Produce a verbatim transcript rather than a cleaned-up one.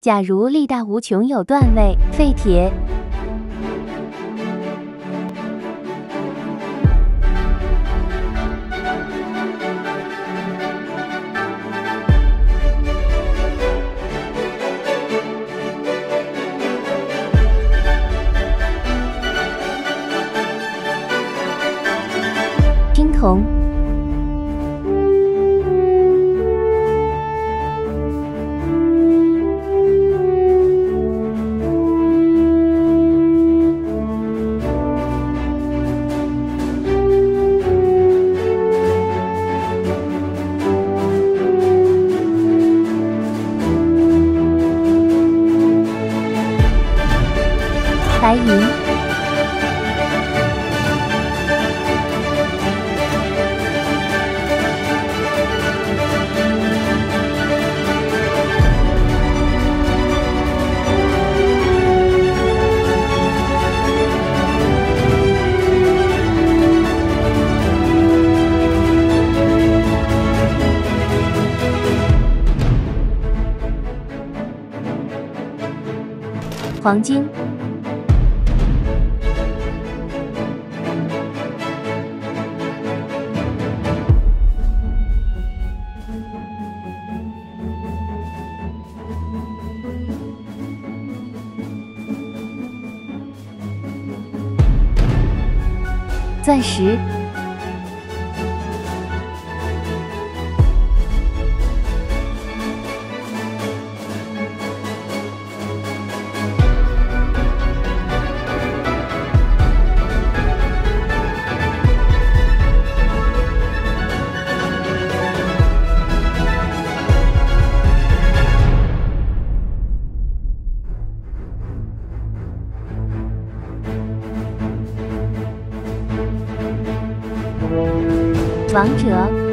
假如力大无穷有段位，废铁。 铜，白银。 黄金、钻石。 王者。